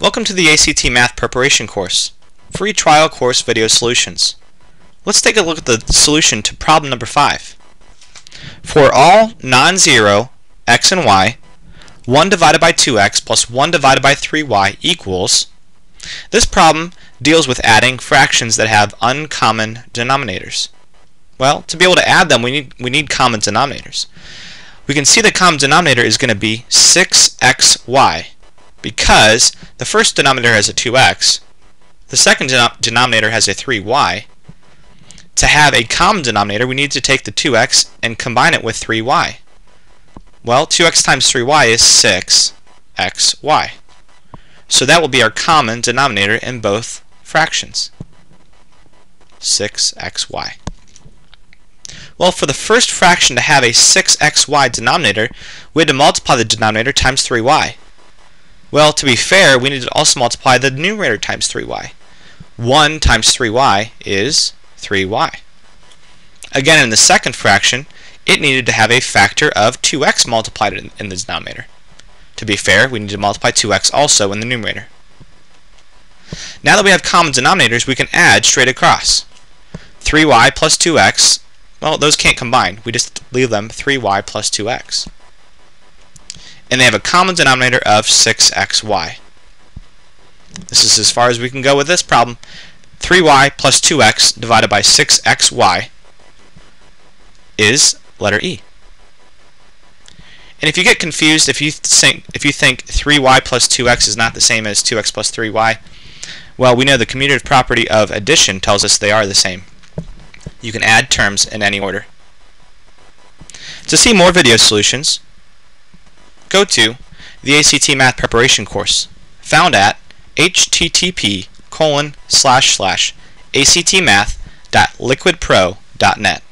Welcome to the ACT Math Preparation Course, free trial course video solutions. Let's take a look at the solution to problem number 5. For all non-zero x and y, 1 divided by 2x plus 1 divided by 3y equals. This problem deals with adding fractions that have uncommon denominators. Well, to be able to add them, we need common denominators. We can see the common denominator is going to be 6xy. Because the first denominator has a 2x, the second denominator has a 3y. To have a common denominator, we need to take the 2x and combine it with 3y. Well, 2x times 3y is 6xy. So that will be our common denominator in both fractions, 6xy. Well, for the first fraction to have a 6xy denominator, we had to multiply the denominator times 3y. Well, to be fair, we need to also multiply the numerator times 3y. 1 times 3y is 3y. Again, in the second fraction, it needed to have a factor of 2x multiplied in the denominator. To be fair, we need to multiply 2x also in the numerator. Now that we have common denominators, we can add straight across. 3y plus 2x, well, those can't combine. We just leave them 3y plus 2x. And they have a common denominator of 6xy. This is as far as we can go with this problem. 3y plus 2x divided by 6xy is letter E. And if you get confused, if you think 3y plus 2x is not the same as 2x plus 3y, well, we know the commutative property of addition tells us they are the same. You can add terms in any order. To see more video solutions, go to the ACT Math Preparation Course, found at http://actmath.liquidpro.net.